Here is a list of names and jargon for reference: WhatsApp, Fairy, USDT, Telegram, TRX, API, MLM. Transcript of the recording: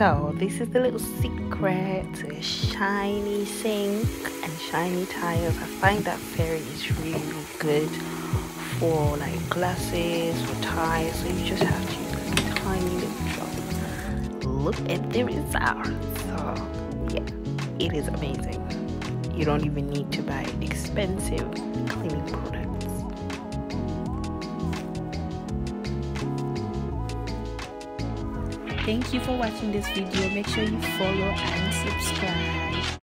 So this is the little secret to a shiny sink and shiny tiles. I find that Fairy is really good for like glasses or tiles, so you just have to use a tiny little drop. Look at the result. So yeah, it is amazing. You don't even need to buy expensive cleaning products. Thank you for watching this video. Make sure you follow and subscribe.